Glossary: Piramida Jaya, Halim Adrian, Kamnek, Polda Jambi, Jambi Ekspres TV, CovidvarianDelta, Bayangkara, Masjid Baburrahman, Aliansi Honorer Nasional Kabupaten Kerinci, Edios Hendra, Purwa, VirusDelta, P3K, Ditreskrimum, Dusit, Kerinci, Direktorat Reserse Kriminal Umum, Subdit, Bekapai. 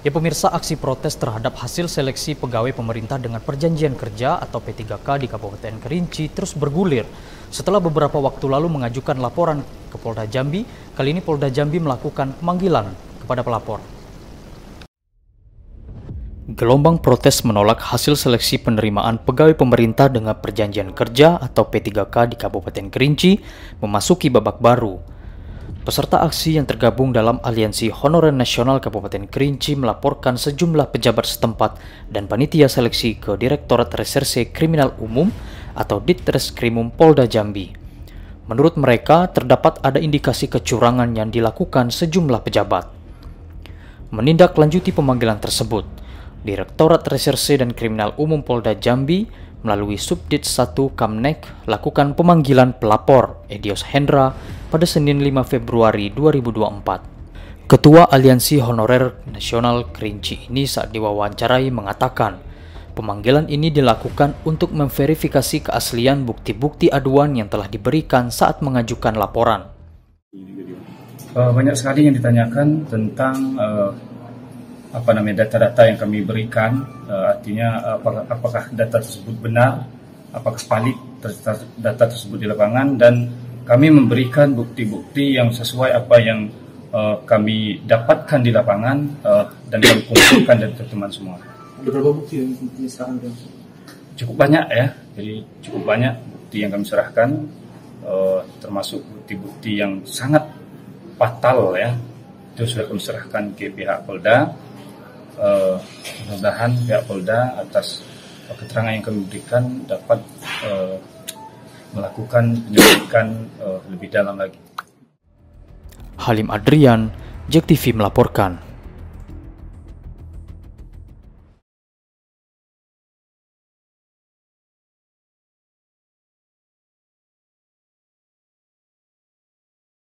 Ya pemirsa, aksi protes terhadap hasil seleksi pegawai pemerintah dengan perjanjian kerja atau P3K di Kabupaten Kerinci terus bergulir. Setelah beberapa waktu lalu mengajukan laporan ke Polda Jambi, kali ini Polda Jambi melakukan pemanggilan kepada pelapor. Gelombang protes menolak hasil seleksi penerimaan pegawai pemerintah dengan perjanjian kerja atau P3K di Kabupaten Kerinci memasuki babak baru. Peserta aksi yang tergabung dalam Aliansi Honorer Nasional Kabupaten Kerinci melaporkan sejumlah pejabat setempat dan panitia seleksi ke Direktorat Reserse Kriminal Umum atau Ditreskrimum Polda Jambi. Menurut mereka, terdapat ada indikasi kecurangan yang dilakukan sejumlah pejabat. Menindaklanjuti pemanggilan tersebut, Direktorat Reserse dan Kriminal Umum Polda Jambi melalui Subdit 1 Kamnek lakukan pemanggilan pelapor Edios Hendra pada Senin 5 Februari 2024. Ketua Aliansi Honorer Nasional Kerinci ini saat diwawancarai mengatakan, pemanggilan ini dilakukan untuk memverifikasi keaslian bukti-bukti aduan yang telah diberikan saat mengajukan laporan. Banyak sekali yang ditanyakan tentang data-data yang kami berikan, artinya apakah data tersebut benar, apakah valid data tersebut di lapangan, dan kami memberikan bukti-bukti yang sesuai apa yang kami dapatkan di lapangan dan kami kumpulkan dari teman-teman semua. Ada berapa bukti yang kami serahkan? Cukup banyak ya, jadi cukup banyak bukti yang kami serahkan, termasuk bukti-bukti yang sangat fatal ya, itu sudah kami serahkan ke pihak Polda. Mudah-mudahan pihak Polda atas keterangan yang kami berikan dapat melakukan penyelidikan lebih dalam lagi. Halim Adrian, JEK TV melaporkan.